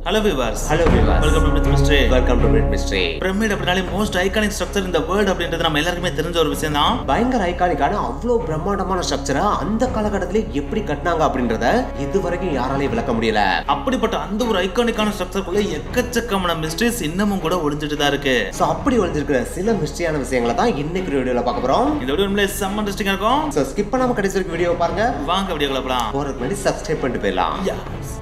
தெரிஞ்ச ஒரு விஷயம் தான். பயங்கர ஐகானிக்கான அவ்வளவு பிரம்மாண்டமான ஸ்ட்ரக்சரா அந்த காலகட்டத்திலே எப்படி கட்டினாங்க அப்படின்றத இதுவரைக்கும் யாராலையும் விளக்க முடியல. அப்படிப்பட்ட அந்த ஒரு ஐகானிக்கான ஸ்ட்ரக்சருக்குள்ள எக்கச்சக்கமான மிஸ்ட்ரீஸ் இன்னமும் கூட ஒளிஞ்சிட்டு தான் இருக்கு. சோ அப்படி ஒளிஞ்சிருக்கிற சில மிஸ்ட்ரியான விஷயங்களை தான் இன்னைக்கு வீடியோல பார்க்க போறோம். இந்த வீடியோ நம்மளே செம்ம இன்ட்ரஸ்டிங்கா இருக்கும். சோ ஸ்கிப் பண்ணாம கடைசி வரைக்கும் வீடியோ பாருங்க. வாங்க வீடியோக்குள்ள போலாம். போறதுக்கு முன்னாடி சப்ஸ்கிரைப் பண்ணிட்டு போயிடலாம்.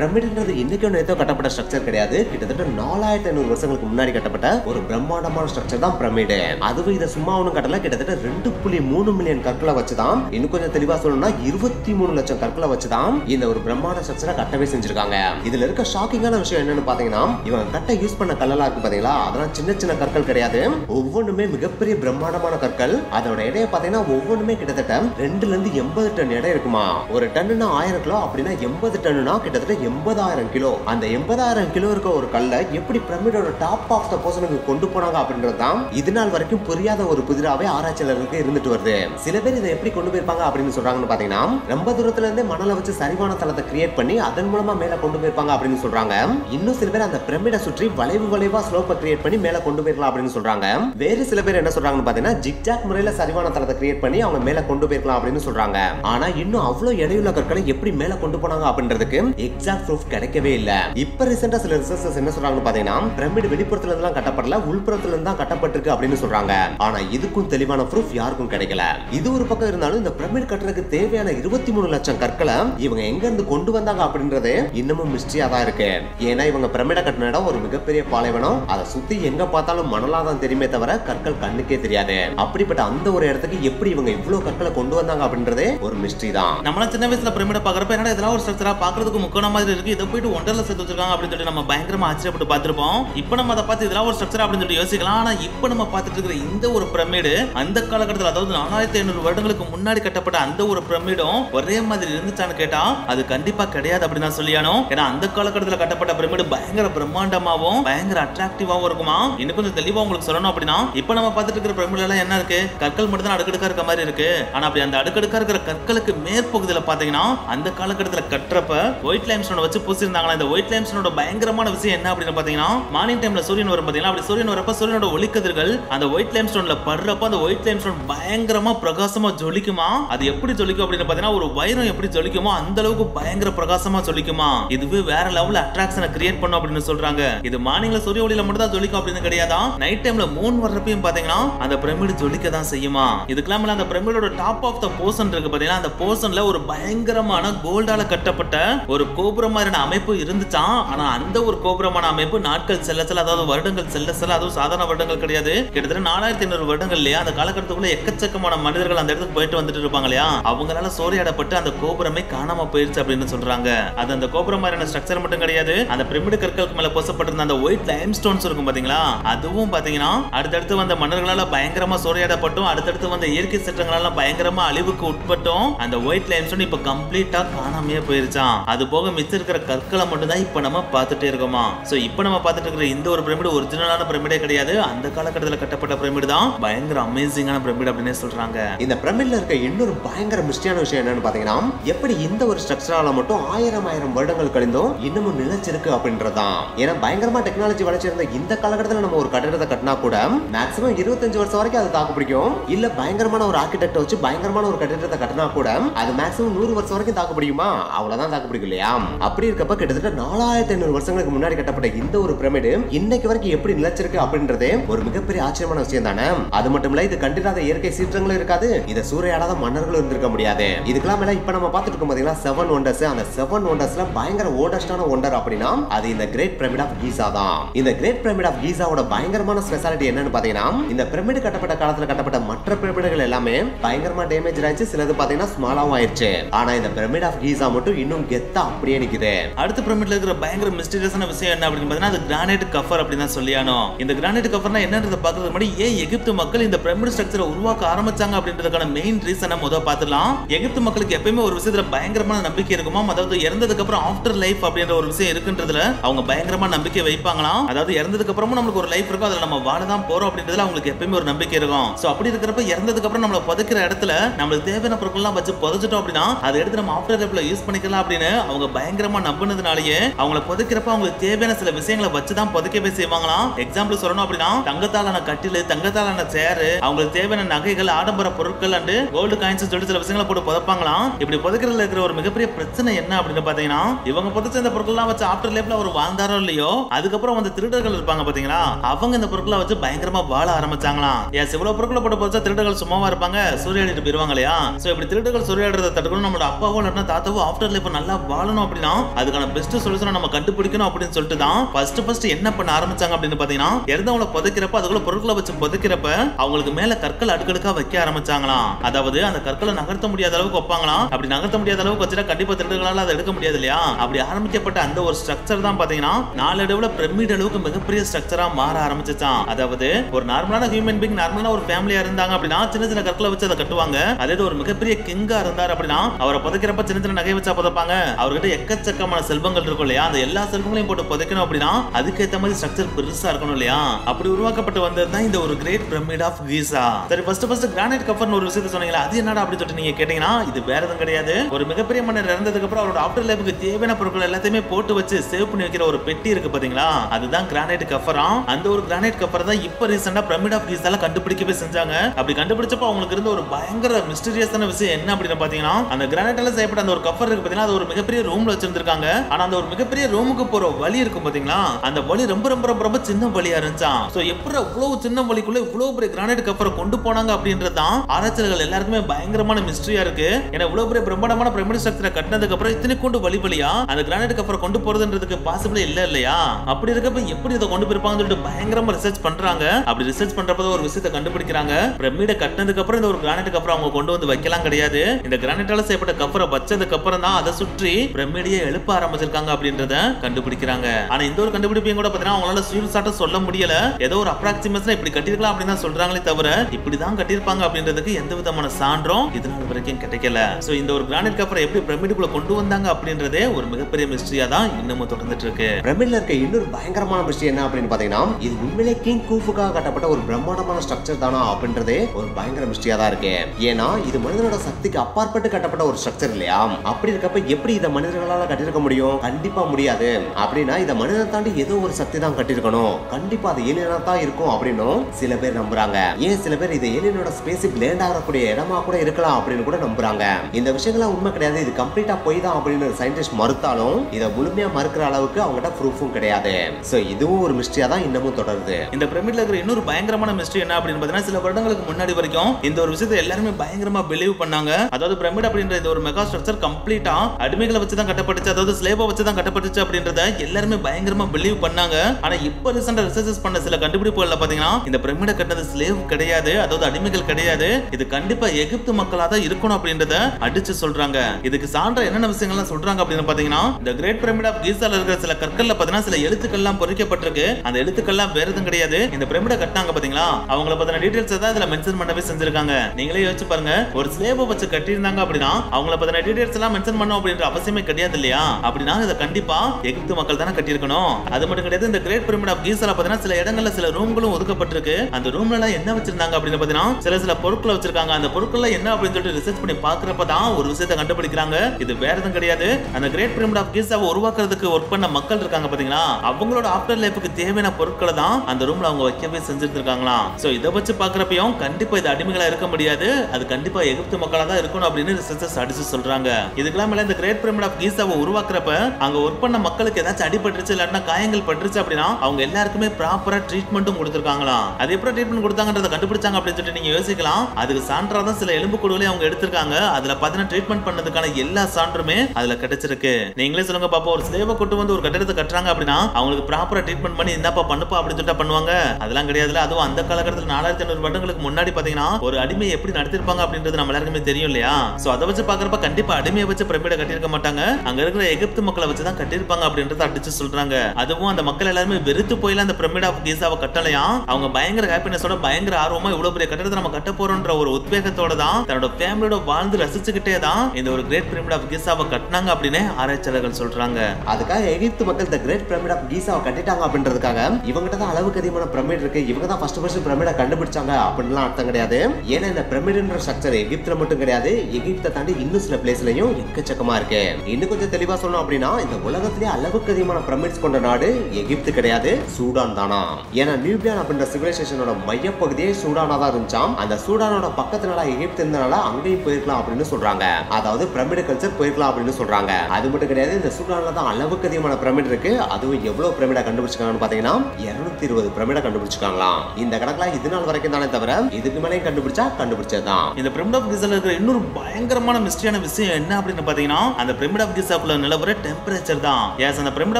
பிரமிட்ன்றது இன்னைக்கு ஒன்று ஏதோ கட்டப்பட்ட ஸ்ட்ரக்சர் கிடையாது. கிட்டத்தட்ட 4500 வருஷங்களுக்கு முன்னாடி கட்டப்பட்ட ஒரு பிரம்மாண்டமான ஸ்ட்ரக்சர் தான் பிரமிடு. அதுவும் இதை சும்மா ஒன்றும் கட்டல, கிட்டத்தட்ட 2.3 மில்லியன் கற்களை வச்சுதான், இன்னும் கொஞ்சம் தெளிவாக சொல்லணும்னா 23 லட்சம் கற்களை வச்சுதான் இந்த ஒரு பிரம்மாண்ட ஸ்ட்ரக்சரை கட்டவே செஞ்சிருக்காங்க. இதுல இருக்க ஷாக்கிங்கான விஷயம் என்னன்னு பாத்தீங்கன்னா, இவங்க கட்ட யூஸ் பண்ண கல்லெல்லாம் இருக்கு பாத்தீங்களா, அதெல்லாம் சின்ன சின்ன கற்கள் கிடையாது. ஒவ்வொன்றுமே மிகப்பெரிய பிரம்மாண்டமான கற்கள். அதோட இடையை பாத்தீங்கன்னா ஒவ்வொன்றுமே கிட்டத்தட்ட 2ல இருந்து 80 டன் எடை இருக்குமா. ஒரு டன்னுனா 1000 கிலோ, அப்படின்னா 80 டன்னுனா கிட்டத்தட்ட 80,000 கிலோ. அந்த 80,000 கிலோ இருக்க ஒரு கல்லை எப்படி பிரமிடோட டாப் ஆஃப் தி போர்ஷனுக்கு கொண்டு போனாங்க அப்படின்றது தான் இதனால் வரைக்கும் புரியாத ஒரு புதிராவே ஆராய்ச்சியாளர்களுக்கு இருந்துட்டு வருது. சில பேர் இதை எப்படி கொண்டு போயிருப்பாங்க அப்படின்னு சொல்றாங்கன்னு பாத்தீங்கன்னா, ரொம்ப தூரத்துல இருந்து மணலை வச்சு சரிவான தளத்தை கிரியேட் பண்ணி அதன் மூலமா மேல கொண்டு போயிருப்பாங்க அப்படின்னு சொல்றாங்க. இன்னும் சில பேர் அந்த பிரமிடை சுற்றி வளைவா ஸ்லோப்பை கிரியேட் பண்ணி மேல கொண்டு போயிருக்கலாம் அப்படின்னு சொல்றாங்க. வேறு சில பேர் என்ன சொல்றாங்கன்னு பாத்தீங்கன்னா, ஜிக்ஜாக் முறையில சரிவான தளத்தை கிரியேட் பண்ணி அவங்க மேல கொண்டு போயிருக்கலாம் அப்படின்னு சொல்றாங்க. ஆனா இன்னும் அவ்வளவு எடையுள்ள கற்களை எப்படி மேல கொண்டு போனாங்க அப்படின்றதுக்கு எக்ஸாக்ட் ப்ரூஃப் கிடைக்கவே இல்ல. இப்ப ரீசெண்டா சில ரிசர்ச்சர்ஸ் என்ன சொல்றாங்க பாத்தீங்கன்னா, பிரமிட் வெளிப்புறத்துல இருந்து கட்டப்படல, உள்புறத்துல இருந்து தான் கட்டப்பட்டிருக்கு அப்படின்னு சொல்றாங்க. ஆனா இதுக்கும் தெளிவான ப்ரூஃப் யாருக்கும் கிடைக்கல. இது ஒரு பக்கம் இருந்தாலும் இந்த பிரமிட் கட்டறதுக்கு தேவையான 23 லட்சம் கற்களை இவங்க எங்க இருந்து கொண்டு வந்தாங்க அப்படின்றது இன்னமும் மிஸ்டரியா தான் இருக்கு. ஏன்னா இவங்க பிரமிட கட்டின இடம் ஒரு மிகப்பெரிய பாலைவனம். அதை சுத்தி எங்க பார்த்தாலும் மணலா தான் தெரியுமே தவிர கற்கள் கண்ணுக்கே தெரியாது. அப்படிப்பட்ட அந்த ஒரு இடத்துக்கு எப்படி இவங்க இவ்வளவு கற்களை கொண்டு வந்தாங்க அப்படின்றதே ஒரு மிஸ்டரி தான். நம்மள சின்ன வயசுல பிரமிட பாக்குறப்ப என்ன இதெல்லாம் ஒரு ஸ்ட்ரக்சரா பாக்குறதுக்கு முக்கியமான மாதிரி இருக்கு, இதை போயிட்டு ஒன்றரை சேர்த்து வச்சிருக்காங்க அப்படின்னு சொல்லி நம்ம பயங்கரமா ஆச்சரியப்பட்டு பார்த்திருப்போம். இப்ப நம்ம அதை பார்த்து இதெல்லாம் ஒரு ஸ்ட்ரக்சர் அப்படின்னு சொல்லி யோசிக்கலாம். ஆனா இப்ப நம்ம பார்த்துட்டு இருக்கிற இந்த ஒரு பிரமிடு அந்த காலகட்டத்தில், அதாவது 4500 வருடங்களுக்கு முன்னாடி கட்டப்பட்ட அந்த ஒரு பிரமிடும் ஒரே மாதிரி இருந்துச்சான்னு கேட்டா அது கண்டிப்பா கிடையாது அப்படின்னு தான் சொல்லியானோம். ஏன்னா அந்த காலகட்டத்தில் கட்டப்பட்ட பிரமிடு பயங்கர பிரம்மாண்டமாவும் பயங்கர அட்ராக்டிவாவும் இருக்குமா. இன்னும் கொஞ்சம் தெளிவா உங்களுக்கு சொல்லணும் அப்படின்னா, இப்ப நம்ம பார்த்துட்டு இருக்கிற பிரமிடுல எல்லாம் என்ன இருக்கு, கற்கள் மட்டும் தான் அடுக்கடுக்கா இருக்க மாதிரி இருக்கு. ஆனா அப்படி அந்த அடுக்கடுக்கா இருக்கிற கற்களுக்கு மேற்பகுதியில் பாத்தீங்கன்னா, அந்த காலகட்டத்தில் கட்டுறப்ப ஒயிட் லைம்ஸ்டோன் வச்சு பூசிருந்தாங்களா. இந்த ஒயிட் லைம்ஸ்டோனோட பயங்கரமான விஷயம் என்ன அப்படின்னு பாத்தீங்கன்னா, மார்னிங் டைம்ல சூரியன் வரும் பாத்தீங்களா, அப்படி சூரியன் வரப்ப சூரியனோட ஒளிக்கதிர்கள் அந்த ஒயிட் லைம்ஸ்டோன்ல படுறப்ப அந்த ஒயிட் லைம்ஸ்டோன் பயங்கரமா பிரகாசமா ஜொலிக்குமா. அது எப்படி ஜொலிக்கும் அப்படின்னு பாத்தீங்கன்னா, ஒரு வைரம் எப்படி ஜொலிக்குமோ அந்த அளவுக்கு பயங்கர பிரகாசமா ஜொலிக்குமா. இதுவே வேற லெவல்ல அட்ராக்ஷனை கிரியேட் பண்ணும் அப்படின்னு சொல்றாங்க. இது மார்னிங்ல சூரிய ஒளியில மட்டும் தான் ஜொலிக்கும் அப்படின்னு கிடையாதா, நைட் டைம்ல மூன் வர்றப்பையும் பாத்தீங்கன்னா அந்த பிரமிடு ஜொலிக்க தான் செய்யுமா. இதுக்கெல்லாம் அந்த பிரமிடோட டாப் ஆஃப் த போர்ஷன் இருக்கு பாத்தீங்கன்னா, அந்த போர்ஷன்ல ஒரு பயங்கரமான கோல்டால கட்டப்பட்ட ஒரு கோபுரம் மாதிரியான அமைப்பு இருந்துச்சான். ஆனா அந்த ஒரு கோபுரமான அமைப்பு நாட்கள் செல்ல செல்ல, அதாவது வருடங்கள் செல்ல செல்ல, அதுவும் சாதாரண வருடங்கள் கிடையாது, கிட்டத்தட்ட 4500 வருடங்கள்லயே அந்த காலகட்டத்துக்குள்ள எக்கச்சக்கமான மனிதர்கள் அந்த இடத்துக்கு போயிட்டு வந்துட்டு இருப்பாங்க இல்லையா, அவங்களால சோறையாடப்பட்டு அந்த கோபுரமே காணாம போயிருச்சு அப்படின்னு சொல்றாங்க. அது அந்த கோபுரம் மாதிரியான ஸ்ட்ரக்சர் மட்டும் கிடையாது, அந்த பிரமிடு கற்களுக்கு மேல பூசப்பட்டிருந்த அந்த ஒயிட் லைம் ஸ்டோன்ஸ் இருக்கும் பாத்தீங்களா, அதுவும் பாத்தீங்கன்னா அடுத்தடுத்து வந்த மனிதர்களால பயங்கரமா சோறையாடப்பட்டும், அடுத்தடுத்து வந்த இயற்கை சட்டங்களால பயங்கரமா அழிவுக்கு உட்பட்டும் அந்த ஒயிட் லைம் ஸ்டோன் இப்ப கம்ப்ளீட்டா காணாமையே போயிருச்சான். அது போக மிச்சம் இருக்கிற கற்களை மட்டும் தான் இப்ப நம்ம பார்த்துட்டே இருக்கோமா. சோ இப்ப நம்ம பார்த்துட்டு இருக்கிற இந்த ஒரு பிரமிடு ஒரிஜினலான பிரமிடே கிடையாது, அந்த காலகட்டத்தில் கட்டப்பட்ட பிரமிடு தான். பயங்கர அமேசிங்கான பிரமிடு அப்படினே சொல்றாங்க. இந்த பிரமிட்ல இருக்க இன்னொரு பயங்கர மிஸ்டரியான விஷயம் என்னன்னு பாத்தீங்கன்னா, எப்படி இந்த ஒரு ஸ்ட்ரக்சரால மட்டும் 1000 வருடங்கள் கழிந்தும் இன்னமும் நிலைச்சிருக்கு அப்படின்றதான். ஏன்னா பயங்கரமா டெக்னாலஜி வளர்ச்சிருந்த இந்த காலகட்டத்தில் நம்ம ஒரு கட்டடத்தை கட்டினா கூட மேக்ஸிமம் 25 வருஷம் வரைக்கும் அது தாக்கு பிடிக்கும். இல்ல பயங்கரமான ஒரு ஆர்கிடெக்ட் வச்சு பயங்கரமான ஒரு கட்டடத்தை கட்டினா கூட அது மேக்ஸிமம் 100 வருஷம் வரைக்கும் தாக்கு பிடிக்குமா, அவ்வளவுதான் தாக்கு பிடிக்கும் இல்லையா. அப்படி இருக்கப்ப கிட்டத்தட்ட 4500 வருஷங்களுக்கு முன்னாடி கட்டப்பட்ட இந்த ஒரு பிரமிடு இன்னைக்கு வரைக்கும் எப்படி நிலைச்சிருக்கு அப்படின்றதே ஒரு மிகப்பெரிய ஆச்சரியமான விஷயம் தானே. அது மட்டும் இல்ல, இது கண்டிடாத இயற்கை சீற்றங்களும் இருக்காது, இதை சூறையாடாத மன்னர்களும் இருந்திருக்க முடியாது. இதுக்கெல்லாம் மேல இப்ப நம்ம பார்த்துட்டு இருக்கோம் பாத்தீங்களா 7 ஒண்டர்ஸ். அந்த 7 ஒண்டர்ஸ்ல பயங்கர ஓல்டஸ்டான ஒண்டர் அப்படின்னா அது இந்த கிரேட் பிரமிட் ஆஃப் கீசா தான். இந்த கிரேட் பிரமிட் ஆஃப் கீசாவோட பயங்கரமான ஸ்பெஷாலிட்டி என்னன்னு பாத்தீங்கன்னா, இந்த பிரமிடு கட்டப்பட்ட காலத்துல கட்டப்பட்ட மற்ற பிரமிடுகள் எல்லாமே பயங்கரமா டேமேஜ் ஆயிடுச்சு, சிலது பாத்தீங்கன்னா ஸ்மாலாவும் ஆயிடுச்சு. ஆனா இந்த பிரமிட் ஆஃப் கீசா மட்டும் இன்னும் கெத்தா அப்படியே நிக்குது. அடுத்த பிரமிட்ல இருக்கிற பயங்கர மிஸ்டீரியஸான விஷயம் என்ன அப்படின்னு பார்த்தீங்கன்னா, அது கிரானைட் கஃபர் அப்படின்னு தான் சொல்லியானோ. இந்த கிரானைட் கஃபர்னா என்னன்றத பார்க்கறதுக்கு முன்னாடி ஏன் எகிப்து மக்கள் இந்த பிரமிட் ஸ்ட்ரக்சரை உருவாக்க ஆரம்பிச்சாங்க அப்படின்றதுக்கான மெயின் ரீசனை முதல்ல பார்த்துடலாம். எகிப்து மக்களுக்கு எப்பயுமே ஒரு விஷயத்துல பயங்கரமான நம்பிக்கை இருக்குமா, அதாவது இறந்ததுக்கு அப்புறம் ஆஃப்டர் லைஃப் அப்படின்ற ஒரு விஷயம் இருக்குன்றதுல அவங்க பயங்கரமா நம்பிக்கை வைப்பாங்களாம். அதாவது இறந்ததுக்கு அப்புறமும் நம்மளுக்கு ஒரு லைஃப் இருக்கும், அதுல நம்ம வாழதான் போறோம் அப்படின்றதுல அவங்களுக்கு எப்பயுமே ஒரு நம்பிக்கை இருக்கும். சோ அப்படி இருக்கிறப்ப இறந்ததுக்கு அப்புறம் நம்மள புதைக்கிற இடத்துல நம்மளுக்கு தேவையான பொருட்கள் எல்லாம் வச்சு புதைச்சிட்டோம் அப்படின்னா அதை எடுத்து நம்ம ஆஃப்டர் லைஃப்ல யூஸ் பண்ணிக்கலாம் அப்படின்னு அவங்க பயங்கரமா நம்பினதுனாலயே அவங்களை புதைக்கிறப்ப அவங்களுக்கு தேவையான சில விஷயங்களை வச்சுதான் புதைக்கவே செய்வாங்களாம். எக்ஸாம்பிள் சொல்லணும் அப்படின்னா தங்கத்தாலான கட்டிலு, தங்கத்தாலான சேரு, அவங்களுக்கு தேவையான நகைகள், ஆடம்பர பொருட்கள் அண்டு கோல்டு காயின்ஸ் சொல்லி சில விஷயங்களை போட்டு புதைப்பாங்களாம். இப்படி புதைக்கிறதுல இருக்கிற ஒரு மிகப்பெரிய பிரச்சனை என்ன அப்படின்னு பாத்தீங்கன்னா, இவங்க புதைச்ச இந்த பொருட்கள்லாம் வச்சு ஆஃப்டர் லைஃப்ல அவர் வாழ்ந்தாரோ இல்லையோ, அதுக்கப்புறம் வந்து திருடர்கள் இருப்பாங்க பாத்தீங்களா, அவங்க இந்த பொருட்களை வச்சு பயங்கரமா வாழ ஆரம்பிச்சாங்களாம். ஏன் இவ்வளவு பொருட்களை போட்டு புதைச்சா திருடர்கள் சும்மாவா இருப்பாங்க, சூறையாடிட்டு போயிருவாங்க இல்லையா? சோ இப்படி திருடர்கள் சூறையாடுறத தடுக்கணும், நம்மளோட அப்பாவோ இல்ல தாத்தாவோ ஆஃப்டர் லைஃப் நல்லா வாழணும் அப்படின்னா அதுக்கான பெஸ்ட் சொல்யூஷனை நம்ம கண்டுபிடிக்கணும் அப்படின்னு சொல்லிட்டு தான் ஃபர்ஸ்ட் என்ன பண்ண ஆரம்பிச்சாங்க அப்படின்னு பாத்தீங்கன்னா, இறந்தவங்களை புதைக்கிறப்ப அதுக்குள்ள பொருட்களை வச்சு புதைக்கிறப்ப அவங்களுக்கு மேல கற்கள் அடுக்கடுக்கா வைக்க ஆரம்பிச்சாங்களாம். அதாவது அந்த கற்களை நகர்த்த முடியாத அளவுக்கு வைப்பாங்களாம். அப்படி நகர்த்த முடியாத அளவுக்கு வச்சுட்டா கண்டிப்பா திருடர்களால அதை எடுக்க முடியாது இல்லையா? அப்படி ஆரம்பிக்கப்பட்ட அந்த ஒரு ஸ்ட்ரக்சர் தான் பாத்தீங்கன்னா நாளடைவுல பிரமிட் அளவுக்கு மிகப்பெரிய ஸ்ட்ரக்சரா மாற ஆரம்பிச்சுச்சான். அதாவது ஒரு நார்மலான ஹியூமன் பீங், நார்மலான ஒரு ஃபேமிலியா இருந்தாங்க அப்படின்னா சின்ன சின்ன கற்களை வச்சு அதை கட்டுவாங்க. அதே ஒரு மிகப்பெரிய கிங்கா இருந்தார் அப்படின்னா அவரை புதைக்கிறப்ப சின்ன சின்ன நகை வச்சா புதைப்பாங்க. அவர்கிட்ட எக்கச்சக்கமான செல்வங்கள் இருக்கும் இல்லையா, அந்த எல்லா செல்வங்களையும் போட்டு புதைக்கணும் அப்படின்னா அதுக்கேற்ற மாதிரி ஸ்ட்ரக்சர் பெருசா இருக்கணும் இல்லையா? அப்படி உருவாக்கப்பட்டு வந்ததுதான் இந்த ஒரு கிரேட் பிரமிட் ஆஃப் கீசா. சரி, ஃபர்ஸ்ட் கிரானைட் கப்பர்னு ஒரு விஷயத்தை சொன்னீங்களா, அது என்னடா அப்படின்னு சொல்லிட்டு நீங்க கேட்டீங்கன்னா, இது வேற எதுவும் கிடையாது. ஒரு மிகப்பெரிய மன்னர் இறந்ததுக்கு அப்புறம் அவரோட ஆஃப்டர் லைஃபுக்கு தேவையான பொருட்கள் எல்லாத்தையுமே போட்டு வச்சு சேவ் பண்ணி வைக்கிற ஒரு பெட்டி இருக்கு பாத்தீங்களா, அதுதான் கிரானைட் கப்பரா. அந்த ஒரு கிரானைட் கப்பர் தான் இப்ப ரீசெண்டா பிரமிட் ஆஃப் கீசால கண்டுபிடிக்கவே செஞ்சாங்க. அப்படி கண்டுபிடிச்சப்ப அவங்களுக்கு இருந்த ஒரு பயங்கர மிஸ்டீரியஸான விஷயம் என்ன அப்படின்னு பாத்தீங்கன்னா, அந்த கிரானைட்டால செய்யப்பட்ட அந்த ஒரு கப்பர் இருக்கு பாத்தீங்கன்னா, அது ஒரு மிகப்பெரிய ரூம்ல வச்சிருந்திருக்காங்க. ஆனா அந்த ஒரு மிகப்பெரிய ரூமுக்கு போற வழி இருக்கும் பாத்தீங்களா, அந்த வழி ரொம்ப ரொம்ப ரொம்ப சின்ன வழியா இருந்துச்சான். சோ எப்படி இவ்வளவு சின்ன வழிக்குள்ள இவ்வளவு பெரிய கிரானைட் கப்பரை கொண்டு போனாங்க அப்படின்றதான் ஆராய்ச்சிகள் எல்லாருக்குமே பயங்கரமான மிஸ்டரியா இருக்கு. ஏன்னா இவ்வளவு பெரிய பிரம்மாண்டமான பிரமிட் ஸ்ட்ரக்சரை கட்டினதுக்கு அப்புறம் இத்தனை கொண்டு வழி வழியா அந்த கிரானைட் கப்பரை கொண்டு போறதுன்றதுக்கு பாசிபிள் இல்ல இல்லையா? அப்படி இருக்கப்ப எப்படி இதை கொண்டு போயிருப்பாங்கன்னு சொல்லிட்டு பயங்கரமா ரிசர்ச் பண்றாங்க. அப்படி ரிசர்ச் பண்றப்ப ஒரு விஷயத்தை கண்டுபிடிக்கிறாங்க, பிரமிட கட்டினதுக்கு அப்புறம் இந்த ஒரு கிரானைட் கப்பரை அவங்க கொண்டு வந்து வைக்கலாம் கிடையாது, இந்த கிரானைட்டால செய்யப்பட்ட கப்பரை வச்சதுக்கு அப்புறம் தான் அதை சுற்றி பிரமிடையே எழுப்ப ஆரம்பிச்சிருக்காங்க அப்படின்றத கண்டுபிடிக்கிறாங்க. ஆனா இந்த ஒரு கண்டுபிடிப்பையும் கூட பாத்தீங்கன்னா அவங்களால சூழ்சாட்ட சொல்ல முடியல. ஏதோ ஒரு அப்ராக்சிமேஷன் இப்படி கட்டிருக்கலாம் அப்படின்னு தான் சொல்றாங்களே தவிர இப்படிதான் கட்டிருப்பாங்க அப்படின்றதுக்கு எந்த விதமான சான்றும் இதனால வரைக்கும் கிடைக்கல. சோ இந்த ஒரு கிரானைட் கப்பரை எப்படி பிரமிடுக்குள்ள கொண்டு வந்தாங்க அப்படின்றதே ஒரு மிகப்பெரிய மிஸ்டரியா தான் இன்னமும் தொடர்ந்துட்டு இருக்கு. பிரமிட்ல இருக்க இன்னொரு பயங்கரமான விஷயம் என்ன அப்படின்னு பாத்தீங்கன்னா, இது உண்மையிலே கிங் கூஃபுக்காக கட்டப்பட்ட ஒரு பிரம்மாண்டமான ஸ்ட்ரக்சர் தானா அப்படின்றதே ஒரு பயங்கர மிஸ்டரியா தான் இருக்கு. ஏன்னா இது மனிதனோட சக்திக்கு அப்பாற்பட்டு கட்டப்பட்ட ஒரு ஸ்ட்ரக்சர் இல்லையா? அப்படி இருக்கப்ப எப்படி இதை மனிதர்களால் கட்டிருக்க முடியும்? கண்டிப்பா முடியாது. அப்படின்னா இதை மனிதனை தாண்டி ஏதோ ஒரு சக்தி தான் கட்டிருக்கணும், கண்டிப்பா அது ஏலியனா தான் இருக்கும் அப்படின்னு சில பேர் நம்புறாங்க. ஏன் சில பேர் இதை ஏலியனோட ஸ்பேஸ்ஷிப் லேண்ட் ஆகக்கூடிய இடமா கூட இருக்கலாம் அப்படின்னு கூட நம்புறாங்க. இந்த விஷயங்கள்லாம் உண்மை கிடையாது, இது கம்ப்ளீட்டா போய் தான் அப்படின்னு சயின்டிஸ்ட் மறுத்தாலும் இதை முழுமையா மறுக்கிற அளவுக்கு அவங்ககிட்ட ப்ரூஃபும் கிடையாது. சோ இதுவும் ஒரு மிஸ்டரியா தான் இன்னமும் தொடருது. இந்த பிரமிட்ல இருக்கிற இன்னொரு பயங்கரமான மிஸ்டரி என்ன அப்படின்னு பாத்தீங்கன்னா, சில வருடங்களுக்கு முன்னாடி வரைக்கும் இந்த ஒரு விஷயத்தை எல்லாருமே பயங்கரமா பிலீவ் பண்ணாங்க. அதாவது பிரமிட் அப்படின்ற இந்த ஒரு மெகா ஸ்ட்ரக்சர் கம்ப்ளீட்டா அடிமைகளை வச்சு தான் கட்டப்பட்டுச்சு, அதாவது ஸ்லேவா வச்சு தான் கட்டப்பட்டுச்சு அப்படின்றத எல்லாரும் பயங்கரமா பிலீவ் பண்ணாங்க. ஆனா இப்போ ரீசன்ட்டா ரிசர்ச்சஸ் பண்ண சில கண்டுபிடிப்புகள்ல பாத்தீங்கன்னா, இந்த பிரமிட கட்டது ஸ்லேவ் கிடையாது, அதாவது அடிமைகள் கிடையாது, இது கண்டிப்பா எகிப்து மக்களா தான் இருக்கணும் அப்படின்றத அடிச்சு சொல்றாங்க. இதுக்கு சான்ற என்னென்ன விஷயங்கள்லாம் சொல்றாங்க அப்படின்னு பாத்தீங்கன்னா, இந்த கிரேட் பிரமிட் ஆஃப் கீசால இருக்கிற சில கற்கள்ல பாத்தீங்கன்னா சில எழுத்துக்கள்லாம் பொறிக்கப்பட்டிருக்கு. அந்த எழுத்துக்கள்லாம் வேற எதுவும் கிடையாது, இந்த பிரமிட கட்டாங்க பாத்தீங்களா அவங்கள பத்தின டீடைல்ஸ் தான் இதுல மென்ஷன் பண்ணவே செஞ்சிருக்காங்க. நீங்களே யோசிச்சு பாருங்க, ஒரு ஸ்லேவ் வச்சு கட்டியிருந்தாங்க அப்படின்னா அவங்கள பத்தின டீடைல்ஸ் எல்லாம் மென்ஷன் பண்ணணும் அப்படின்ற அவசியமே கிடையாது இல்லையா? அப்படின்னா இதை கண்டிப்பா எகிப்து மக்கள் தானே கட்டியிருக்கணும். அது மட்டும் கிடையாது, இந்த கிரேட் பிரமிட் ஆஃப் கீசால பாத்தீங்கன்னா சில இடங்கள்ல சில ரூம்களும் ஒதுக்கப்பட்டிருக்கு. அந்த ரூம்ல எல்லாம் என்ன வச்சிருந்தாங்க அப்படின்னு பாத்தீங்கன்னா சில சில பொருட்களை வச்சிருக்காங்க. அந்த பொருட்கள் என்ன அப்படின்னு சொல்லிட்டு ரிசர்ச் பண்ணி பாக்குறப்பதான் ஒரு விஷயத்தை கண்டுபிடிக்கிறாங்க, இது வேற எதுவும் கிடையாது, அந்த கிரேட் பிரமிட் ஆஃப் கீசாவை உருவாக்குறதுக்கு ஒர்க் பண்ண மக்கள் இருக்காங்க பாத்தீங்களா, அவங்களோட ஆஃப்டர் லைஃபுக்கு தேவையான பொருட்களை தான் அந்த ரூம்ல அவங்க வைக்கவே செஞ்சிருக்காங்களாம். சோ இதை வச்சு பாக்குறப்பையும் கண்டிப்பா இது அடிமைகளா இருக்க முடியாது, அது கண்டிப்பா எகிப்து மக்களா தான் இருக்கணும் அப்படின்னு ரிசர்ச்சர்ஸ் அடிச்சு சொல்றாங்க. இதுக்கெல்லாம் மேல இந்த கிரேட் பிரமிட் ஆஃப் கீசாவை உருவாக்குறப்ப அங்க ஒர்க் பண்ண மக்களுக்கு ஏதாச்சும் அடிபட்டுருச்சு இல்லன்னா காயங்கள் பட்டுருச்சு அப்படின்னா அவங்க எல்லாருக்குமே ப்ராப்பரா ட்ரீட்மெண்ட்டும் கொடுத்துருக்காங்களாம். அது எப்படி ட்ரீட்மெண்ட் கொடுத்தாங்கன்றத கண்டுபிடிச்சாங்க அப்படின்னு சொல்லிட்டு நீங்க யோசிக்கலாம். அதுக்கு சான்றா தான் சில எலும்புக்கூடுகளையும் அவங்க எடுத்திருக்காங்க. அதுல பாத்தீங்கன்னா ட்ரீட்மெண்ட் பண்ணதுக்கான எல்லா சான்றுமே அதுல கிடைச்சிருக்கு. நீங்களே சொல்லுங்க பாப்பா, ஒரு ஸ்லேவை கொண்டு வந்து ஒரு கட்டடத்தை கட்டுறாங்க அப்படின்னா அவங்களுக்கு ப்ராப்பரா ட்ரீட்மெண்ட் பண்ணி என்னப்பா பண்ணுப்பா அப்படின்னு சொல்லிட்டு பண்ணுவாங்க, அதெல்லாம் கிடையாது. அதுவும் அந்த காலகட்டத்தில் 4500 வருடங்களுக்கு முன்னாடி பாத்தீங்கன்னா ஒரு அடிமை எப்படி நடத்திருப்பாங்க அப்படின்றது நம்ம எல்லாருக்குமே தெரியும் இல்லையா? சோ அதை வச்சு பாக்குறப்ப கண்டிப்பா அடிமையை வச்சு பிரமிடை கட்டியிருக்க மாட்டாங்க, அங்க இருக்கிற எகிப்து மக்களை வச்சு தான் கட்டியிருப்பாங்க அப்படின்றத அடிச்சு சொல்றாங்க. அதுவும் அந்த மக்கள் எல்லாருமே வெறுத்து போயில அந்த பிரமிட் ஆஃப் கீசாவை கட்டலையா, அவங்க பயங்கர ஹாப்பினஸோட பயங்கர ஆர்வமா இவ்வளவு பெரிய கட்டடத்தை நம்ம கட்ட போறோம்ன்ற ஒரு உத்வேகத்தோட தான் தன்னோட ஃபேமிலியோட வாழ்ந்து ரசிச்சுக்கிட்டே தான் இந்த ஒரு கிரேட் பிரமிட் ஆஃப் கீசாவை கட்டினாங்க அப்படின்னு ஆராய்ச்சியாளர்கள் சொல்றாங்க. அதுக்காக எகிப்து மக்கள் இந்த கிரேட் பிரமிட் ஆஃப் கீசாவை கட்டிட்டாங்க அப்படின்றதுக்காக இவங்ககிட்ட தான் அளவுக்கு அதிகமான பிரமிட் இருக்கு, இவங்க தான் ஃபர்ஸ்ட் ஃபர்ஸ்ட் பிரமிடை கண்டுபிடிச்சாங்க அப்படின்லாம் அர்த்தம் கிடையாது. ஏன்னா இந்த பிரமிட்ன்ற ஸ்ட்ரக்சர் எகிப்துல மட்டும் கிடையாது, எகிப்தை தாண்டி இன்னும் சில பிளேஸ்லயும் எக்கச்சக்கமா இருக்கு. இன்னும் கொஞ்சம் தெளிவா சொல்லணும் அப்படின்னா, இந்த உலகத்திலே அளவுக்கு அதிகமான பிரமிட்ஸ் கொண்ட நாடு எகிப்து கிடையாது, சூடான் தானா. ஏன்னா நியூபியான் அப்படின்ற சிவிலைசேஷனோட மையப்பகுதியே சூடானா தான் இருந்துச்சாம். அந்த சூடானோட பக்கத்துல எகிப்து இருந்தனால அங்கேயும் போயிருக்கலாம் அப்படின்னு சொல்றாங்க. அதாவது பிரமிடு கல்ச்சர் போயிருக்கலாம் அப்படின்னு சொல்றாங்க. அது மட்டும் கிடையாது, இந்த சூடான்ல தான் அளவுக்கு அதிகமான பிரமிட் இருக்கு. அதுவும் எவ்வளவு பிரமிடா கண்டுபிடிச்சிருக்காங்கன்னு பாத்தீங்கன்னா 220 பிரமிடா கண்டுபிடிச்சிருக்காங்களாம். இந்த கணக்குல இது நாள் வரைக்கும் தானே தவிர இதுக்கு மேலே கண்டுபிடிச்சா கண்டுபிடிச்சதுதான். இந்த பிரமிட் ஆஃப் கிசால இருக்கிற இன்னொரு பயங்கரமான மிஸ்டரியான விஷயம் என்ன அப்படின்னு பாத்தீங்கன்னா, அந்த பிரமிட் ஆஃப் கிசாக்குள்ள நிலவர டெம்பரேச்சர் தான். எஸ், அந்த பிரமிட்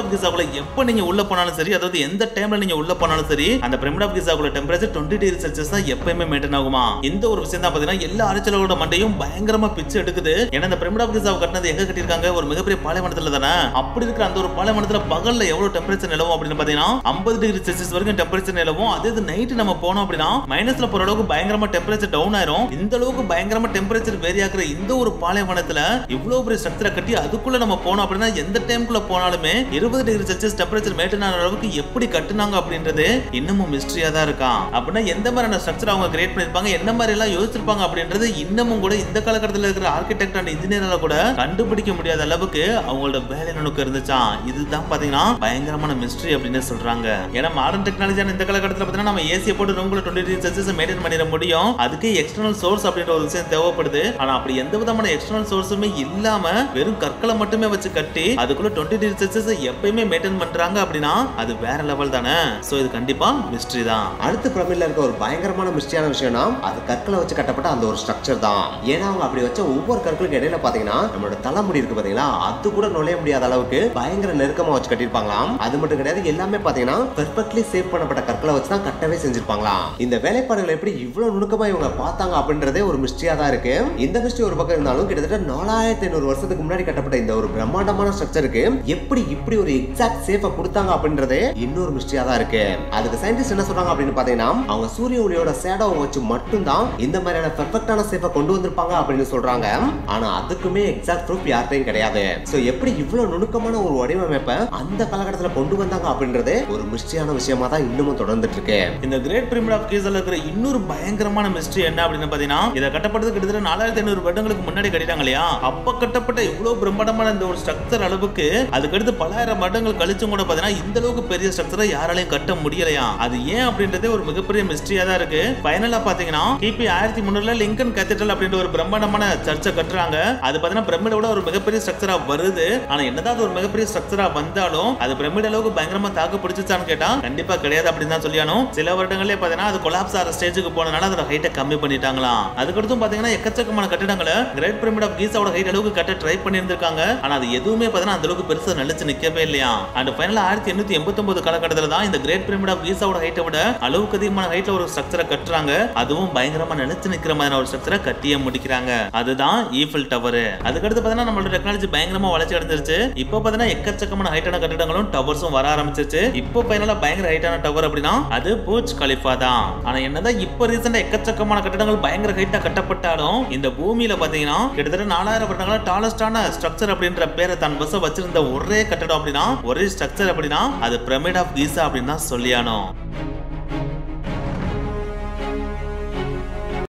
ஆஃப் கிசாக்குள்ள எப்ப நீங்க உள்ள போனாலும் சரி, அதாவது எந்த டைம்ல நீங்க உள்ள போனாலும் சரி, அந்த பிரமிட் ஆஃப் கிசாக்குள்ள டெம்பரேச்சர் 20°C தான் எப்பயுமே மெயின்டைன் ஆகுமா. இந்த ஒரு விஷயம் தான் பாத்தீங்கன்னா எல்லா அரைச்சலோட மண்டையும் பயங்கரமா பிச்சு எடுக்குது. ஏன்னா இந்த பிரமிட் ஆஃப் கிசாவை கட்டினது எங்க கட்டியிருக்காங்க, ஒரு மிகப்பெரிய பாலைவனத்துல தானே. அப்படி இருக்கிற அந்த ஒரு பாலைவனத்துல பகல்ல எவ்வளவு டெம்பரேச்சர் நிலவும் அப்படின்னு பாத்தீங்கன்னா 50°C வரைக்கும் டெம்பரேச்சர் நிலவும். அதே இது நைட்டு நம்ம போனோம் அப்படின்னா மைனஸ்ல போற அளவுக்கு பயங்கரமா டெம்பரேச்சர் டவுன் ஆயிரும். இந்த அளவுக்கு பயங்கரமா டெம்பரேச்சர் வேரி ஆகிற இந்த ஒரு பாலைவனத்துல இவ்வளவு பெரிய ஸ்ட்ரக்சரை கட்டி அதுக்குள்ள நம்ம போனோம் அப்படின்னா எந்த டைம்குள்ள போனாலுமே 20°C டெம்பரேச்சர் மெயின்டைன் ஆன அளவுக்கு எப்படி கட்டினாங்க அப்படின்றது இன்னமும் மிஸ்டரியா தான் இருக்கா. அப்படின்னா எந்த மாதிரியான ஸ்ட்ரக்சர் அவங்க கிரியேட் பண்ணிருப்பாங்க, என்ன மாதிரி எல்லாம் யோசிச்சிருப்பாங்க அப்படின்றது இன்னமும் கூட இந்த காலகட்டத்தில் இருக்கிற ஆர்கிடெக்ட் அண்ட் இன்ஜினியரால கூட கண்டுபிடிக்க முடியாத அளவுக்கு அவங்களோட வேலை நுணுக்கம் இருந்துச்சா. இதுதான் பாத்தீங்கன்னா பயங்கரமான மிஸ்டரி அப்படின்னு சொல்றாங்க. ஏன்னா மாடர்ன் டெக்னாலஜியான இந்த காலகட்டத்தில் பாத்தீங்கன்னா நம்ம ஏசியை போட்டு ரூம்ல 20°C மெயின்டைன் பண்ணிட முடியும். அதுக்கு எக்ஸ்டர்னல் சோர்ஸ் அப்படின்ற ஒரு விஷயம் தேவைப்படுது. ஆனா அப்படி எந்த விதமான எக்ஸ்டர்னல் சோர்ஸுமே இல்லாம வெறும் கற்களை மட்டுமே வச்சு கட்டி அதுக்குள்ள 20°C எப்பயுமே மெயின்டைன் பண்றாங்க அப்படின்னா அது வேற லெவல் தானே. சோ இது கண்டிப்பா மிஸ்டரி தான். அடுத்த பிரமிட்ல இருக்க ஒரு பயங்கரமான மிஸ்டரியான விஷயம்னா அது கற்களை வச்சு கட்டப்பட்ட அந்த ஒரு ஸ்ட்ரக்சர் தான். ஏன்னா அவங்க அப்படி வச்ச ஒவ்வொரு கற்களுக்கு இடையில பாத்தீங்கன்னா நம்மளோட தலைமுடி இருக்கு பாத்தீங்களா, அது கூட நுழைய முடியாத அளவுக்கு பயங்கர நெருக்கமா வச்சு கட்டிருப்பாங்களாம். அது மட்டும் கிடையாது, எல்லாமே பாத்தீங்கன்னா பெர்ஃபெக்ட்லி சேவ் பண்ணப்பட்ட கற்களை வச்சு தான் கட்டவே செஞ்சிருப்பாங்களாம். இந்த வேலைப்பாடுகளை எப்படி இவ்வளவு நுணுக்கமா இவங்க பார்த்தாங்க அப்படின்றதே ஒரு மிஸ்டரியா தான் இருக்கு. இந்த மிஸ்டரி ஒரு பக்கம் இருந்தாலும் கிட்டத்தட்ட 4500 வருஷத்துக்கு முன்னாடி கட்டப்பட்ட இந்த ஒரு பிரம்மாண்டமான ஸ்ட்ரக்சருக்கு எப்படி இப்படி ஒரு எக்ஸாக்ட் சேஃபா கொடுத்தாங்க அப்படின்றதே இன்னொரு மிஸ்டரியா தான் இருக்கு. அதுக்கு சயின்டிஸ்ட் என்ன சொல்றாங்க அப்படின்னு பாத்தீங்கன்னா, அவங்க சூரிய ஒளியோட ஷேடோவை வச்சு மட்டும்தான் இந்த மாதிரியான பெர்ஃபெக்டான சேஃபை கொண்டு வந்திருப்பாங்க அப்படின்னு சொல்றாங்க. ஆனா அதுக்குமே எக்ஸாக்ட் ப்ரூஃப் யார்கிட்டையும் கிடையாது. சோ எப்படி இவ்வளவு நுணுக்கமான ஒரு வடிவமைப்பை அந்த காலகட்டத்துல கொண்டு வந்தாங்க அப்படின்றதே ஒரு மிஸ்டரியான விஷயமா தான் இன்னமும் தொடர்ந்துட்டு இருக்கு. இந்த கிரேட் பிரமிட் ஆஃப் கிசால இருக்கிற இன்னொரு பயங்கரமான மிஸ்டரி என்ன அப்படின்னு பாத்தீங்கன்னா, இதை கட்டப்பட்டது கிட்டத்தட்ட 4500 வருடங்களுக்கு முன்னாடி கட்டிட்டாங்க இல்லையா. அப்ப கட்டப்பட்ட இவ்வளவு பிரம்மாண்டமான இந்த ஒரு ஸ்ட்ரக்சர் அளவுக்கு அதுக்கடுத்து பலாயிரம் வருடங்கள் கழிச்சும் கூட பாத்தீங்கன்னா இந்த அளவுக்கு பெரிய ஸ்ட்ரக்சரை யாராலையும் கட்ட முடியலையா. அது ஏன் அப்படின்றதே ஒரு மிகப்பெரிய மிஸ்டரியா தான் இருக்கு. ஃபைனலா பாத்தீங்கன்னா கிபி 1300 லிங்கன் கேத்தீட்ரல் அப்படின்ற ஒரு பிரம்மாண்டமான சர்ச்சை கட்டுறாங்க. அது பாத்தீங்கன்னா பிரமிடோட ஒரு மிகப்பெரிய ஸ்ட்ரக்சரா வருது. ஆனா என்னதான் அது ஒரு மிகப்பெரிய ஸ்ட்ரக்சரா வந்தாலும் அது பிரமிட் அளவுக்கு பயங்கரமா தாக்கு பிடிச்சிச்சான்னு கேட்டா கண்டிப்பா கிடையாது அப்படின்னு தான் சொல்லியானும். சில வருடங்களே பாத்தீங்கன்னா அது கொலாப்ஸ் ஆகிற ஸ்டேஜுக்கு போனதுனால அதோட ஹைட்டை கம்மி பண்ணிட்டாங்களாம். அதுக்கடுத்தும் பாத்தீங்கன்னா எக்கச்சக்கமான கட்டிடங்களை கிரேட் பிரமிட் ஆஃப் கீசாவோட ஹைட் அளவுக்கு கட்ட ட்ரை பண்ணியிருந்திருக்காங்க. ஆனா அது எதுவுமே பாத்தீங்கன்னா அந்த அளவுக்கு பெருசா நிலைச்சு நிக்கவே இல்லையா. அண்ட் ஃபைனலா 1889 காலகட்டத்தில் தான் இந்த கிரேட் பிரமிட் ஆஃப் கீசாவோட ஹைட்டை விட அளவுக்கு அதிகமான ஹைட்ல ஒரு ஸ்ட்ரக்சரை கட்டுறாங்க. அதுவும் பயங்கரமா நிலைச்சு நிக்கிற மாதிரியான ஒரு ஸ்ட்ரக்சரை கட்டியே முடிக்கிறாங்க. அதுதான் ஈஃபில் டவர். அதுக்கடுத்து பாத்தீங்கன்னா நம்மளோட டெக்னாலஜி பயங்கரமா வளர்ச்சி அடைஞ்சிருச்சு. இப்போ பாத்தீங்கன்னா எக்கச்சக்கமான ஹைட்டான கட்டிடங்களும் டவர்ஸும் வர ஆரம்பிச்சிருச்சு. இப்போ ஃபைனலா பயங்கர ஹைட்டான டவர் அப்படின்னா அது பூஜ் கலிஃபா தான். ஆனா என்னதான் இப்ப ரீசெண்டா எக்கச்சக்கமான கட்டிடங்கள் பயங்கர ஹைட்டா கட்டப்பட்டாலும் இந்த பூமியில பாத்தீங்கன்னா கிட்டத்தட்ட 4000 வருடங்களா டாலஸ்டான ஸ்ட்ரக்சர் அப்படின்ற பேரை தான் வச வச்சிருந்த ஒரே கட்டடம் அப்படின்னா ஒரே ஸ்ட்ரக்சர் அப்படின்னா அது பிரமிட் ஆஃப் கீசா அப்படின்னு தான் சொல்லியானோம்.